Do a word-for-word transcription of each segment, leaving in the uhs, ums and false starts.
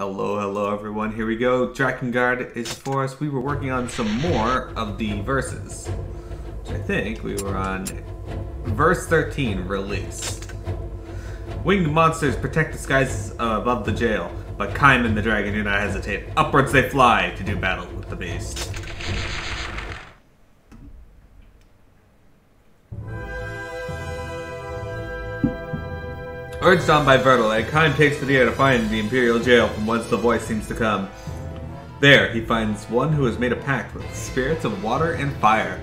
Hello, hello everyone. Here we go. Drakengard is for us. We were working on some more of the verses. Which I think we were on verse thirteen, release. Winged monsters protect the skies above the jail, but Kaiman the dragon do not hesitate. Upwards they fly to do battle with the beast. Urged on by Vertalite, Kaiman takes to the air to find the Imperial Jail from whence the voice seems to come. There, he finds one who has made a pact with the spirits of water and fire.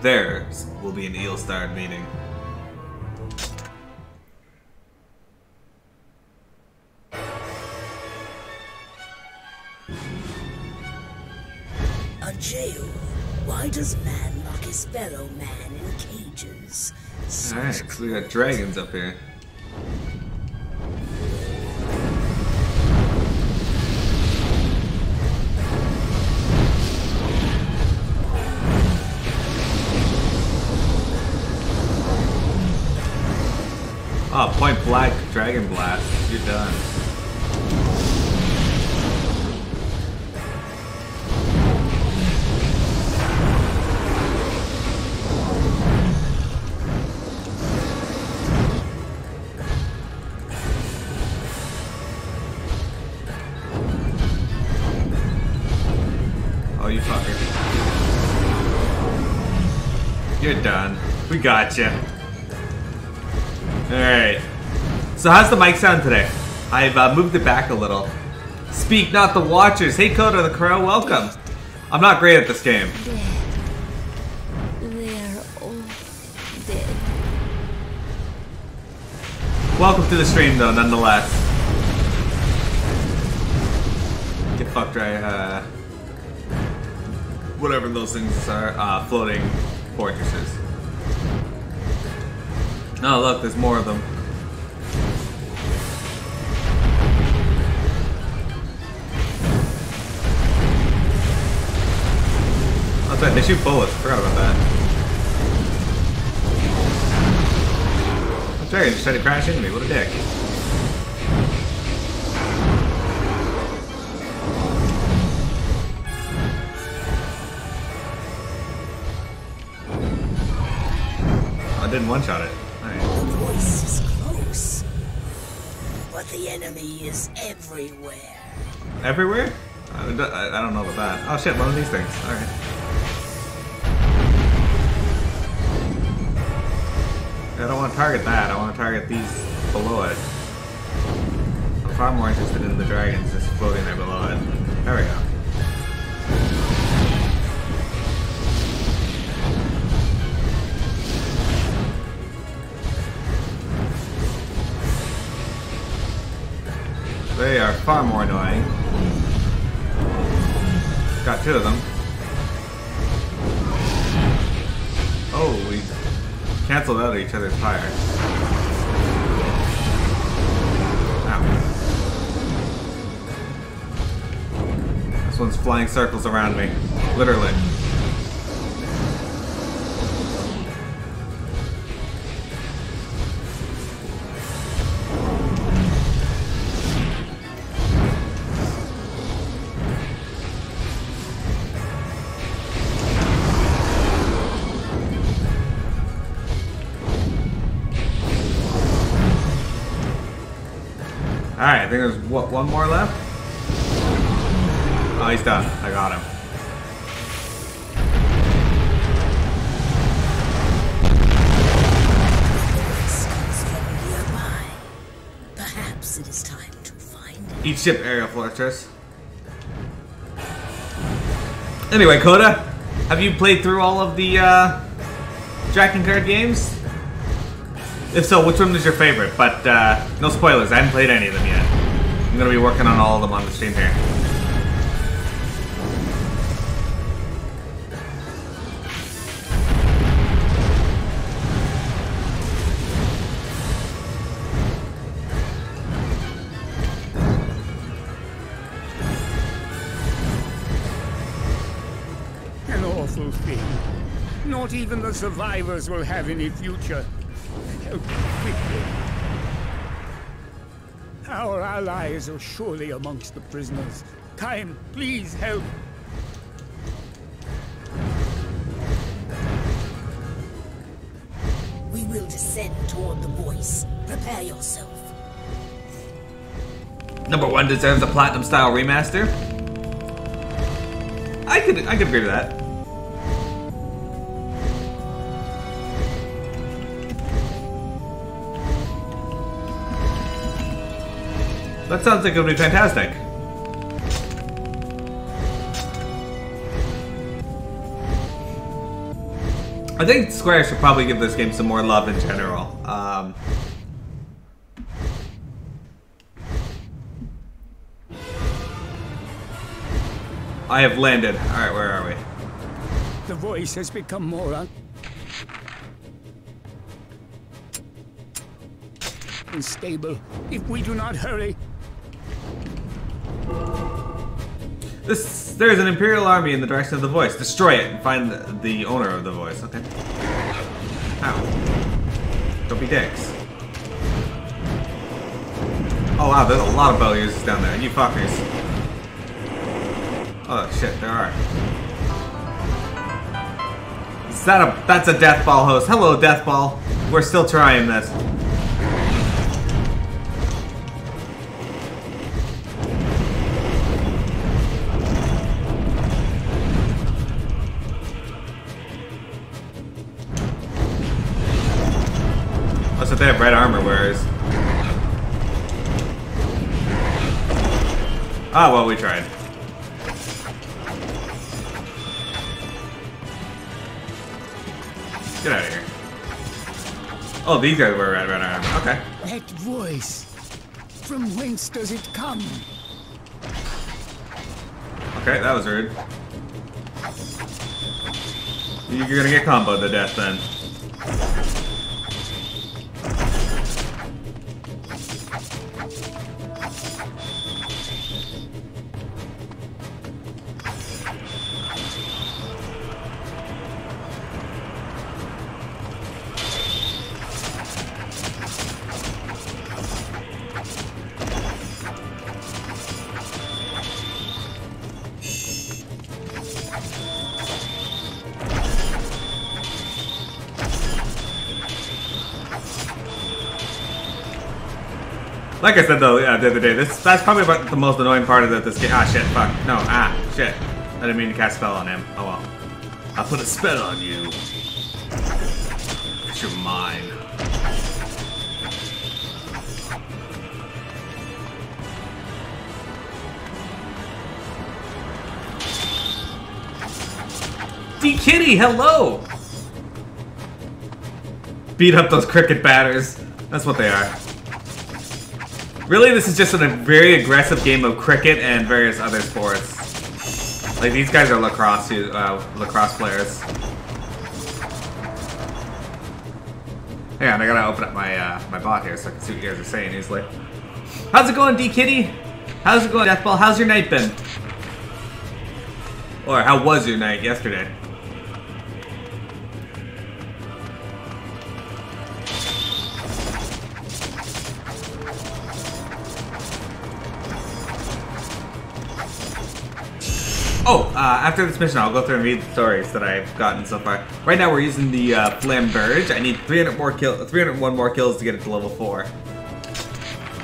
There will be an Eelstar meeting. A jail? Why does man lock his fellow man in cages? Alright, so we got dragons up here. Oh, point black, dragon blast. You're done. Oh, you fucker. You're done. We gotcha. Alright, so how's the mic sound today? I've uh, moved it back a little. Speak not the Watchers! Hey Coda the Crow, welcome! I'm not great at this game. Dead. They're all dead. Welcome to the stream though, nonetheless. Get fucked right, uh... whatever those things are, uh, floating fortresses. Oh look, there's more of them. That's right, they shoot bullets. Forgot about that. I'm sorry, just tried to crash into me. What a dick. Oh, I didn't one-shot it. This is close, but the enemy is everywhere. Everywhere? I don't know about that. Oh shit, one of these things. Alright. I don't want to target that, I want to target these below it. I'm far more interested in the dragons just floating there below it. There we go. They are far more annoying. Got two of them. Oh, we canceled out each other's fire. Ow. This one's flying circles around me. Literally. Alright, I think there's, what, one more left? Oh, he's done. I got him. Perhaps it is time to find each ship aerial fortress. Anyway, Coda, have you played through all of the uh, Drakengard games? If so, which one is your favorite? But, uh, no spoilers, I haven't played any of them yet. I'm gonna be working on all of them on the stream here. An awful thing. Not even the survivors will have any future. Our allies are surely amongst the prisoners. Kaiman, please help. We will descend toward the voice. Prepare yourself. Number one deserves a platinum style remaster. I could I could agree to that. That sounds like it'll be fantastic. I think Square should probably give this game some more love in general. Um, I have landed. Alright, where are we? The voice has become more un- unstable. If we do not hurry... This, there's an Imperial army in the direction of the voice. Destroy it and find the, the owner of the voice. Okay. Ow. Don't be dicks. Oh wow, there's a lot of bell users down there. You fuckers. Oh shit, there are. Is that a, that's a deathball host. Hello, deathball. We're still trying this. They have red armor wearers. Ah, well, we tried. Get out of here. Oh, these guys wear red, red armor. Okay. That voice. From whence does it come? Okay, that was rude. You're gonna get comboed to death then. Like I said though, uh, the other day, this that's probably about the most annoying part of this game. Ah, shit, fuck. No, ah, shit. I didn't mean to cast a spell on him. Oh well. I'll put a spell on you. You're mine. D-Kitty, hello! Beat up those cricket batters. That's what they are. Really, this is just a very aggressive game of cricket and various other sports. Like, these guys are lacrosse, uh, lacrosse players. Hang on, I gotta open up my uh, my bot here so I can see what you guys are saying easily. How's it going, D-Kitty? How's it going, Deathball? How's your night been? Or, how was your night yesterday? Oh, uh, after this mission, I'll go through and read the stories that I've gotten so far. Right now, we're using the uh, Flamberge. I need three hundred more kill, three hundred one more kills to get it to level four.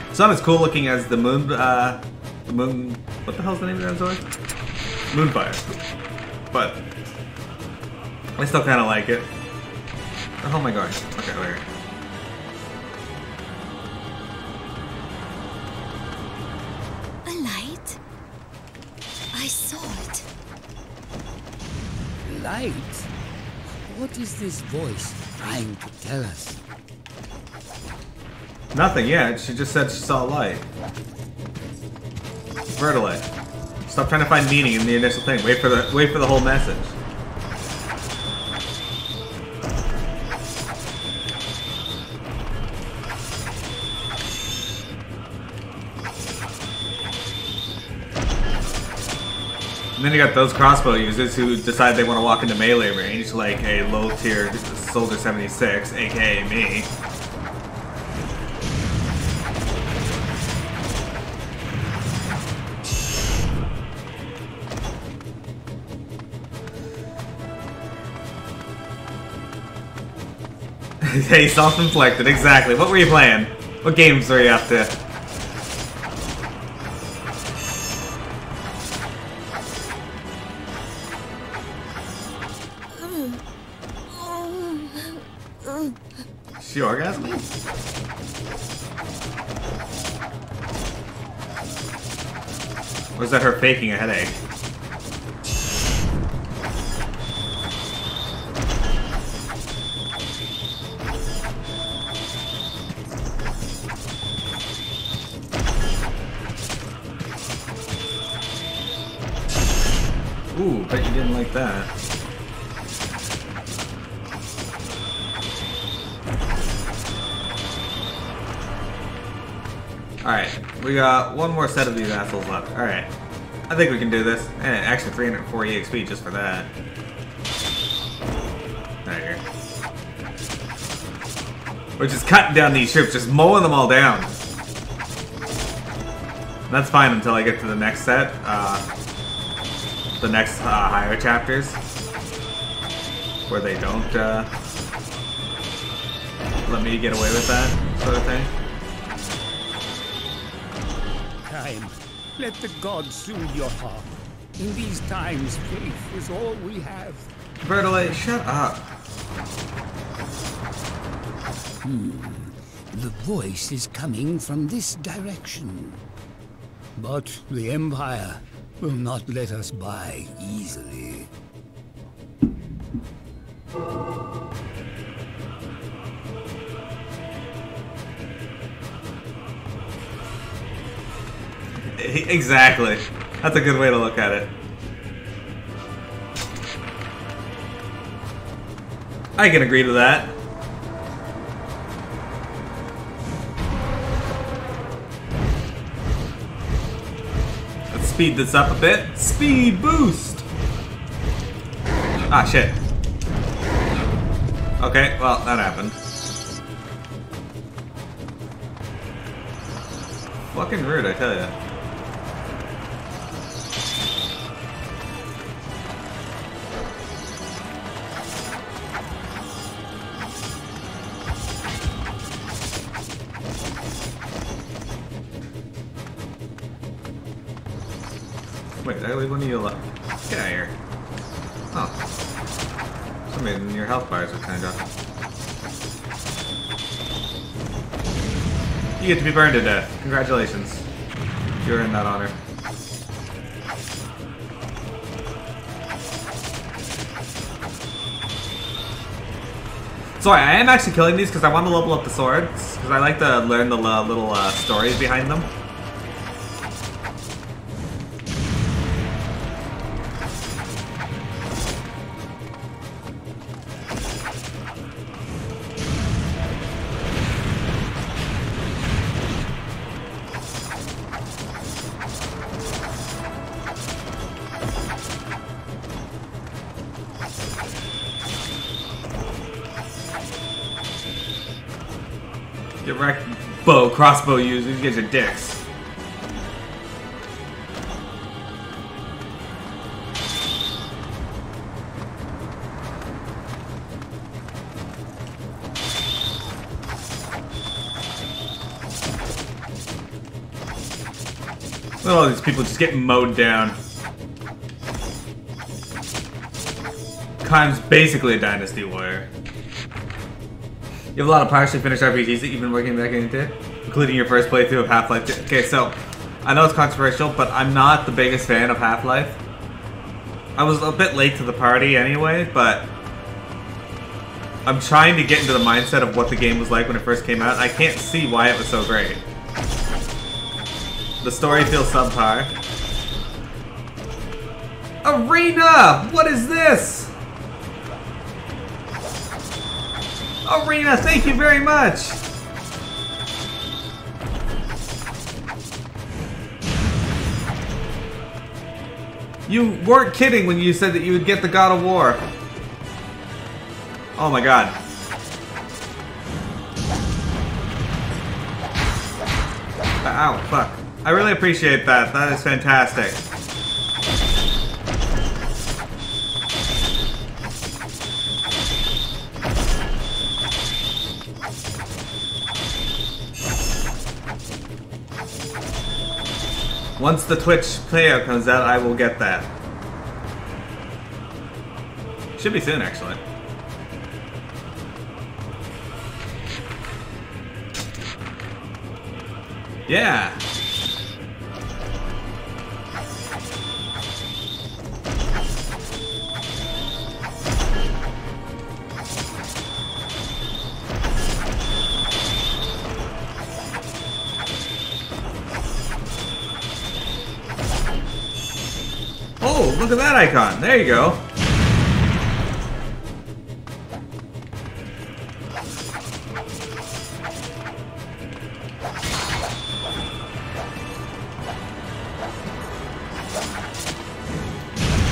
It's not as cool looking as the moon. Uh, the moon. What the hell's the name of that sword? Moonfire. But I still kind of like it. Oh my god. Okay, wait. Light? What is this voice trying to tell us? Nothing yet. She just said she saw light. Vertolay. Stop trying to find meaning in the initial thing. Wait for the wait for the whole message. And then you got those crossbow users who decide they want to walk into melee range, like a low-tier Soldier seventy-six, aka me. Hey, self-inflicted, exactly. What were you playing? What games were you up to? She orgasming? Or is that her faking a headache? Ooh, bet you didn't like that. Alright, we got one more set of these assholes left. Alright, I think we can do this. Eh, actually three hundred forty X P just for that. There you go. We're just cutting down these troops, just mowing them all down. That's fine until I get to the next set, uh, the next uh, higher chapters, where they don't uh, let me get away with that sort of thing. Let the gods soothe your heart. In these times, faith is all we have. Bertolay, shut up. Hmm. The voice is coming from this direction. But the Empire will not let us by easily. Exactly. That's a good way to look at it. I can agree to that. Let's speed this up a bit. Speed boost! Ah, shit. Okay, well, that happened. Fucking rude, I tell ya. Wait, did I leave one of you alone? Get out of here. Oh. Some reason your health bars are kind of... You get to be burned to death. Congratulations. You're in that honor. Sorry, I am actually killing these because I want to level up the swords. Because I like to learn the uh, little uh, stories behind them. Bow, crossbow users, you guys are dicks. Look at all these people just getting mowed down. Kaiman's basically a dynasty warrior. You have a lot of partially finished R P Gs that you've been working back into, including your first playthrough of Half-Life two. Okay, so, I know it's controversial, but I'm not the biggest fan of Half-Life. I was a bit late to the party anyway, but I'm trying to get into the mindset of what the game was like when it first came out. I can't see why it was so great. The story feels subpar. Arena! What is this? Arena, thank you very much! You weren't kidding when you said that you would get the God of War. Oh my god. Ow, fuck. I really appreciate that. That is fantastic. Once the Twitch player comes out, I will get that. Should be soon, actually. Yeah! Oh, look at that icon! There you go!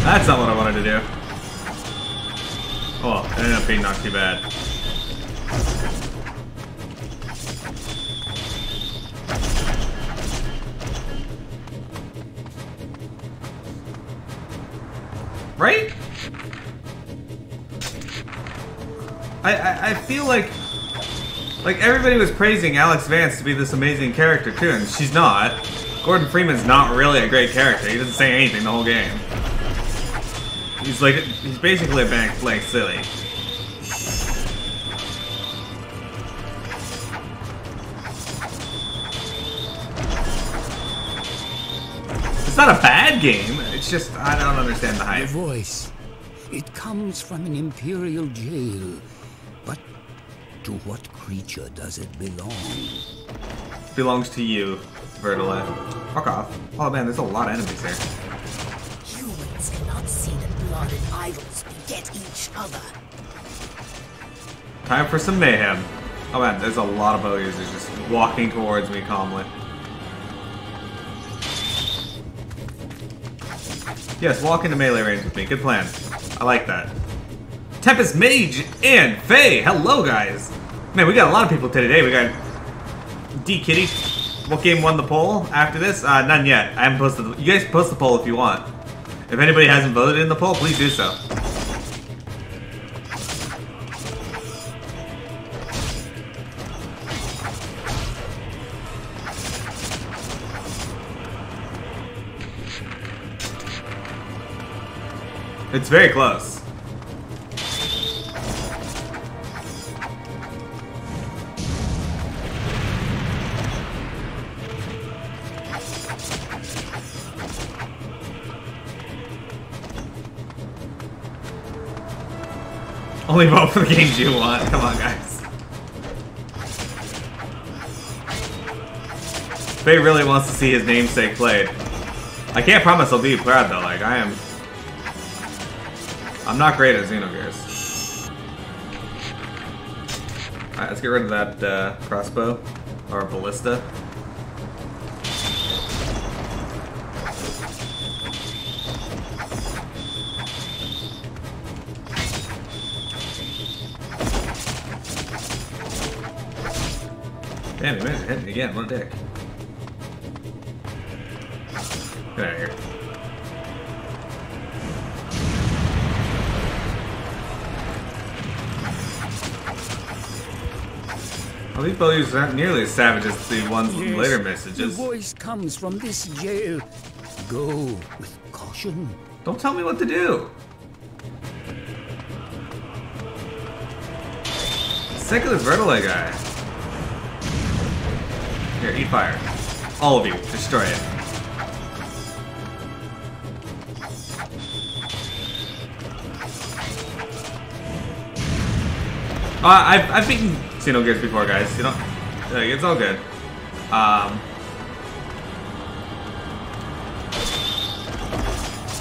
That's not what I wanted to do. Oh, it ended up being not too bad. Right? I, I, I feel like... Like, everybody was praising Alyx Vance to be this amazing character, too, and she's not. Gordon Freeman's not really a great character. He doesn't say anything the whole game. He's like, he's basically a bank blank silly. It's not a bad game, it's just, I don't understand the hype. The voice, it comes from an imperial jail, but to what creature does it belong? It belongs to you, Bertolay. Fuck off. Oh man, there's a lot of enemies there. Cannot see that blood and idols beget each other. Time for some mayhem. Oh man, there's a lot of bow users just walking towards me calmly. Yes, walk into melee range with me. Good plan. I like that. Tempest Mage and Faye. Hello, guys. Man, we got a lot of people today. We got D Kitty. What game won the poll after this? Uh, none yet. I haven't posted. The... You guys post the poll if you want. If anybody hasn't voted in the poll, please do so. It's very close. Only vote for the games you want. Come on, guys. Faye really wants to see his namesake played. I can't promise I'll be proud though. Like I am, I'm not great at Xenogears. All right, let's get rid of that uh, crossbow or ballista. Damn, he managed to hit me again, what a dick. Get out of here. Well, these bullies aren't nearly as savage as the ones yes, in later messages. The voice comes from this jail. Go with caution. Don't tell me what to do. Sick of this Vertalite guy. Here, eat fire. All of you, destroy it. Uh, I've, I've beaten Xenogears before, guys. You know, like, it's all good. Um,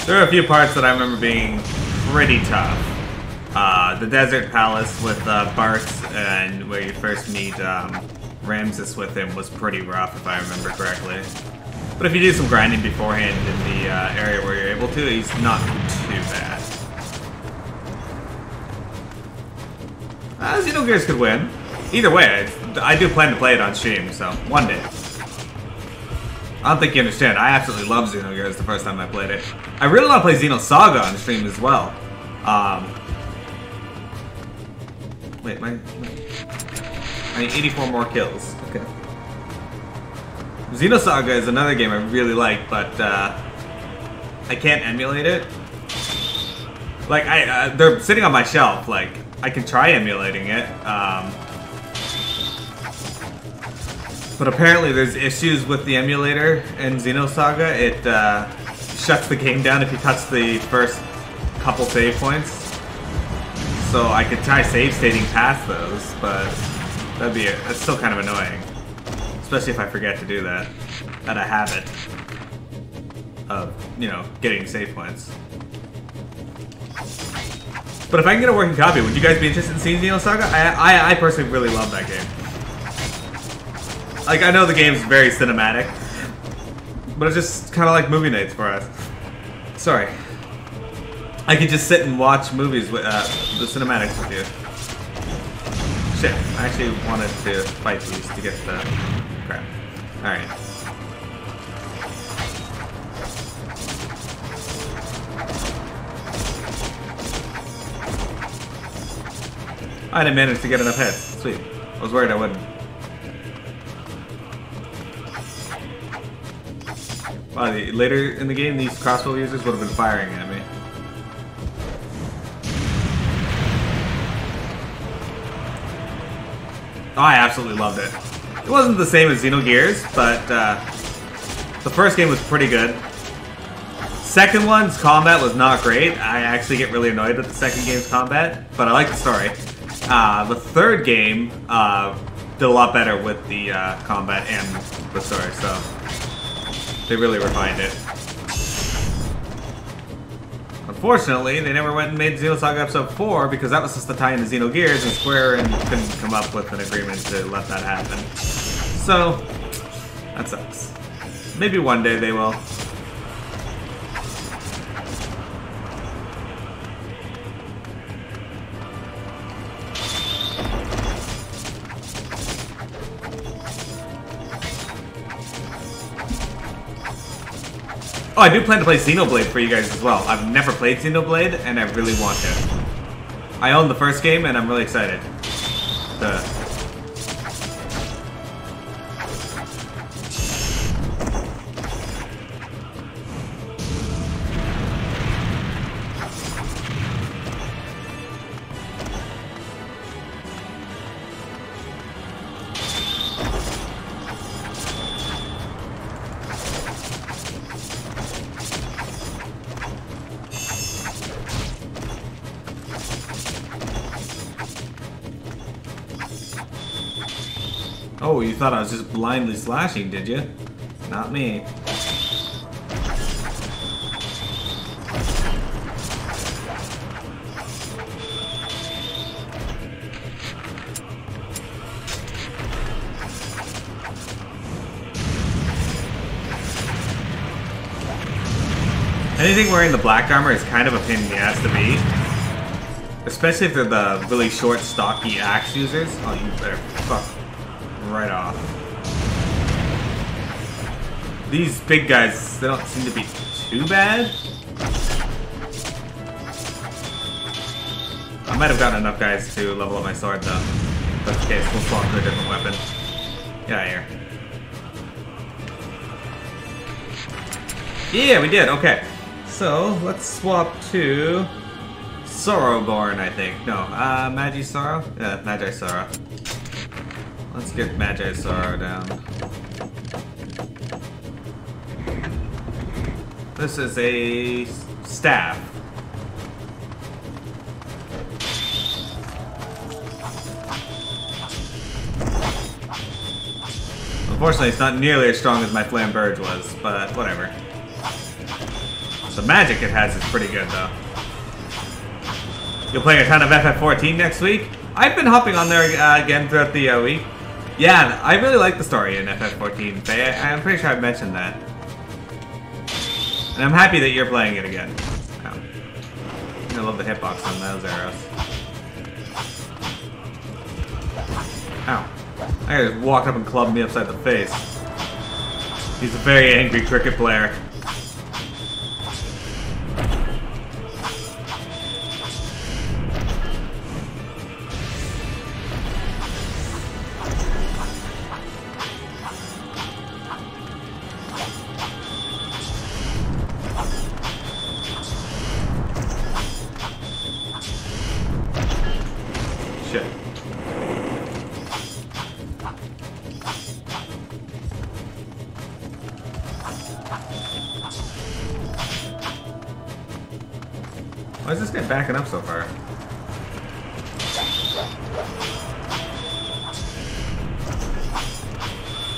there are a few parts that I remember being pretty tough. Uh, the Desert Palace with uh, Bartz and where you first meet... Um, Ramses with him was pretty rough, if I remember correctly. But if you do some grinding beforehand in the uh, area where you're able to, he's not too bad. Uh, Xenogears could win. Either way, I, I do plan to play it on stream, so one day. I don't think you understand. I absolutely love Xenogears the first time I played it. I really want to play Xenosaga on stream as well. Um, wait, my... my I need eighty-four more kills. Okay. Xenosaga is another game I really like, but uh, I can't emulate it. Like, I, uh, they're sitting on my shelf. Like, I can try emulating it, um, but apparently there's issues with the emulator in Xenosaga. It uh, shuts the game down if you touch the first couple save points. So I could try save stating past those, but that'd be that's still kind of annoying. Especially if I forget to do that. Out of habit of, you know, getting save points. But if I can get a working copy, would you guys be interested in seeing Xenosaga? I, I I personally really love that game. Like, I know the game's very cinematic, but it's just kind of like movie nights for us. Sorry. I could just sit and watch movies with uh, the cinematics with you. Shit, I actually wanted to fight these to get the crap. Alright. I didn't manage to get enough hits. Sweet. I was worried I wouldn't. Wow, the, later in the game, these crossbow users would have been firing at me. Oh, I absolutely loved it. It wasn't the same as Xenogears, but uh, the first game was pretty good. Second one's combat was not great. I actually get really annoyed with the second game's combat, but I like the story. Uh, the third game uh, did a lot better with the uh, combat and the story, so they really refined it. Unfortunately, they never went and made Xenosaga Episode four because that was just the tie into Xenogears, and Square and couldn't come up with an agreement to let that happen. So, that sucks. Maybe one day they will. Oh, I do plan to play Xenoblade for you guys as well. I've never played Xenoblade, and I really want to. I own the first game, and I'm really excited. The... Oh, you thought I was just blindly slashing, did you? Not me. Anything wearing the black armor is kind of a pain in the ass to beat. Especially if they're the really short, stocky axe users. Oh, you better fuck. Right off. These big guys, they don't seem to be too bad. I might have gotten enough guys to level up my sword though. If that's the case, we'll swap to a different weapon. Get out of here. Yeah, we did, okay. So, let's swap to... Sorrowborn, I think. No, uh, Magi Sorrow? Yeah, Magi Sorrow. Let's get Magi Sorrow down. This is a staff. Unfortunately, it's not nearly as strong as my Flamberge was, but whatever. The magic it has is pretty good, though. You're playing a ton of F F fourteen next week? I've been hopping on there uh, again throughout the uh, week. Yeah, I really like the story in F F fourteen. I, I'm pretty sure I mentioned that. And I'm happy that you're playing it again. Wow. I love the hitbox on those arrows. Ow. That guy just walked up and clubbed me upside the face. He's a very angry cricket player. Why is this guy backing up so far?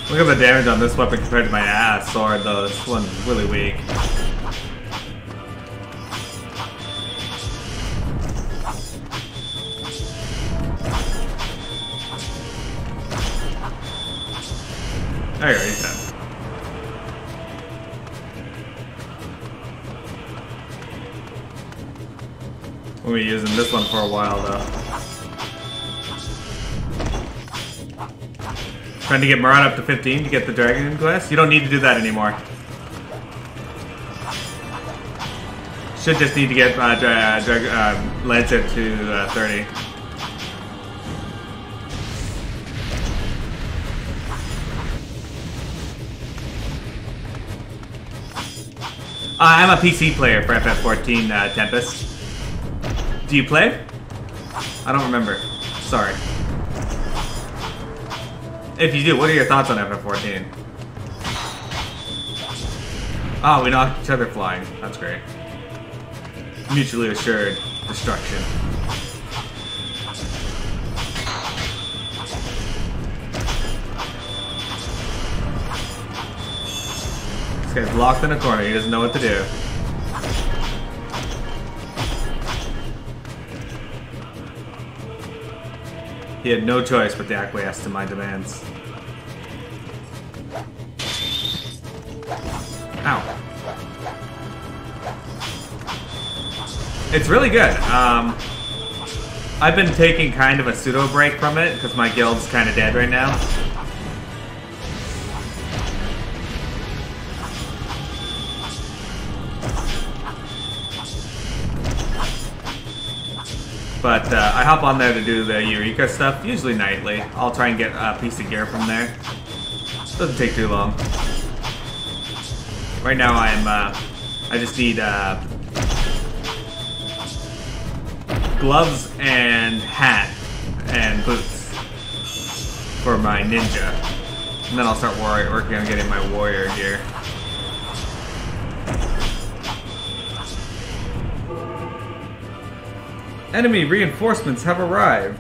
Look at the damage on this weapon compared to my ass sword though, this one's really weak. There you go, he's dead. We'll be using this one for a while though. Trying to get Murad up to fifteen to get the Dragon Glass? You don't need to do that anymore. Should just need to get uh, dra uh, dra uh, Lancet to uh, thirty. Uh, I'm a P C player for F F fourteen uh, Tempest. Do you play? I don't remember. Sorry. If you do, what are your thoughts on F F fourteen? Oh, we knocked each other flying. That's great. Mutually assured destruction. This guy's locked in a corner, he doesn't know what to do. He had no choice but to acquiesce to my demands. Ow. It's really good. Um, I've been taking kind of a pseudo break from it because my guild's kind of dead right now. But uh, I hop on there to do the Eureka stuff, usually nightly. I'll try and get a piece of gear from there. Doesn't take too long. Right now I'm, uh, I just need uh, gloves and hat and boots for my ninja. And then I'll start war working on getting my warrior gear. Enemy reinforcements have arrived.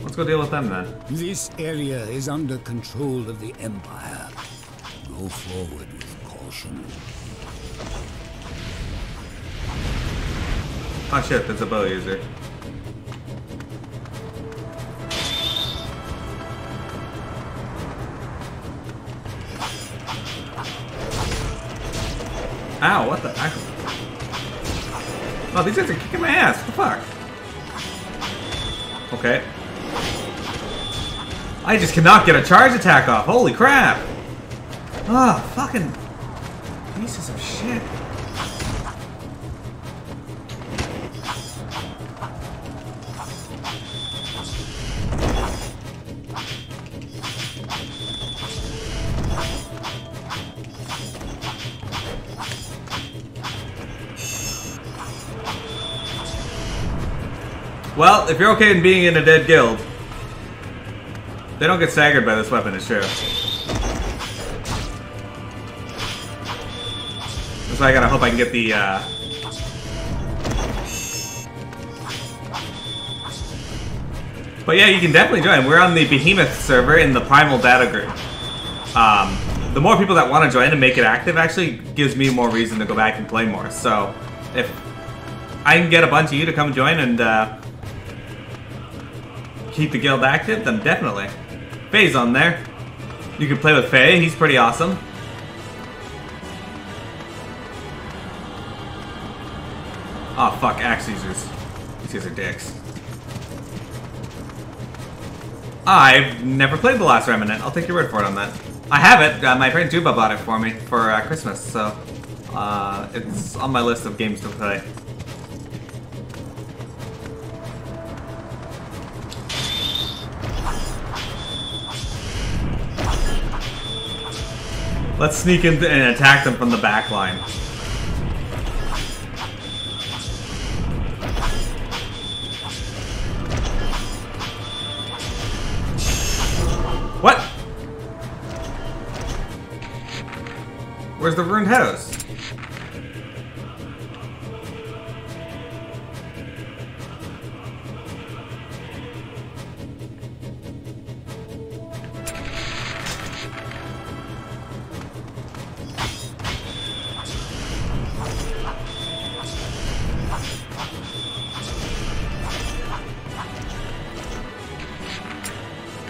Let's go deal with them then. This area is under control of the Empire. Go forward with caution. Oh shit, that's a bow user. Ow, what the heck? Oh, these guys are kicking my ass. What the fuck? Okay. I just cannot get a charge attack off. Holy crap! Ah, oh, fucking pieces of shit. Well, if you're okay in being in a dead guild, they don't get staggered by this weapon, it's true. That's why I gotta hope I can get the, uh... But yeah, you can definitely join. We're on the Behemoth server in the Primal Data Group. Um, the more people that want to join and make it active actually gives me more reason to go back and play more. So, if I can get a bunch of you to come join and, uh... keep the guild active, then definitely. Faye's on there. You can play with Faye, he's pretty awesome. Oh fuck, axe users. These guys are dicks. I've never played The Last Remnant, I'll take your word for it on that. I have it, uh, my friend Juba bought it for me for uh, Christmas, so uh, it's on my list of games to play. Let's sneak in and attack them from the back line. What? Where's the ruined house?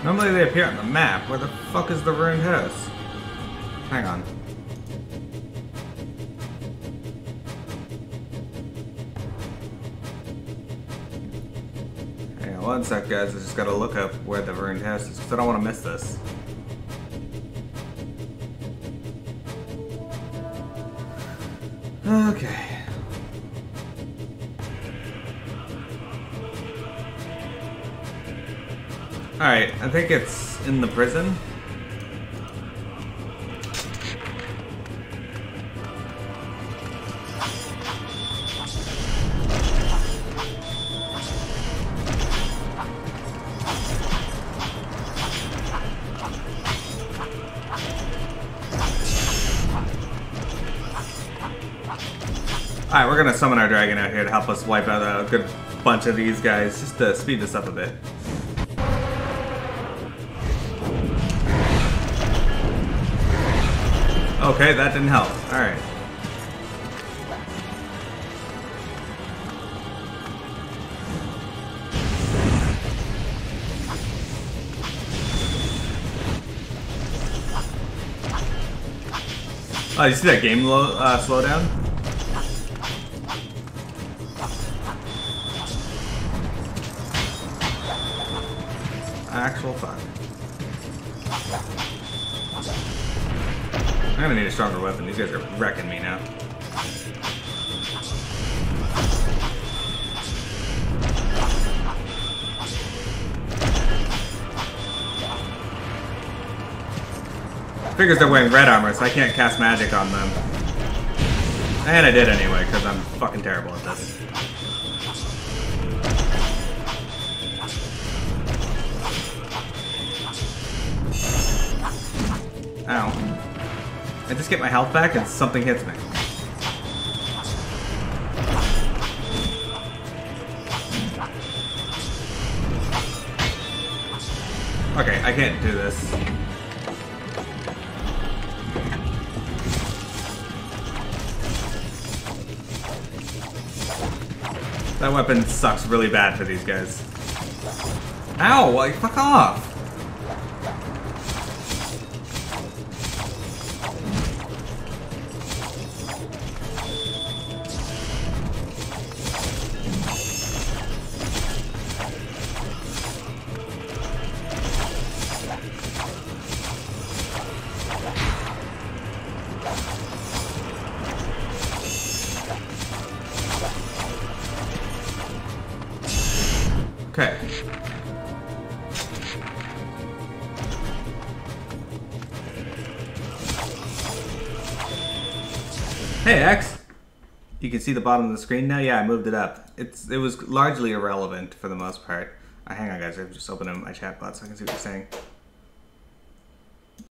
Normally they appear on the map. Where the fuck is the ruined house? Hang on. Hang on one sec, guys. I just gotta look up where the ruined house is, because I don't want to miss this. Okay. Alright, I think it's in the prison. Alright, we're gonna summon our dragon out here to help us wipe out a good bunch of these guys, just to speed this up a bit. Okay, that didn't help. Alright. Oh, you see that game low, uh, slow down? Actual fuck. I'm gonna need a stronger weapon. These guys are wrecking me now. Figures they're wearing red armor, so I can't cast magic on them. And I did anyway, because I'm fucking terrible at this. Ow. I just get my health back and something hits me. Okay, I can't do this. That weapon sucks really bad for these guys. Ow, like, fuck off! See the bottom of the screen now? Yeah, I moved it up. It's it was largely irrelevant for the most part. Uh, hang on, guys. I'm just opening my chat bot so I can see what you're saying.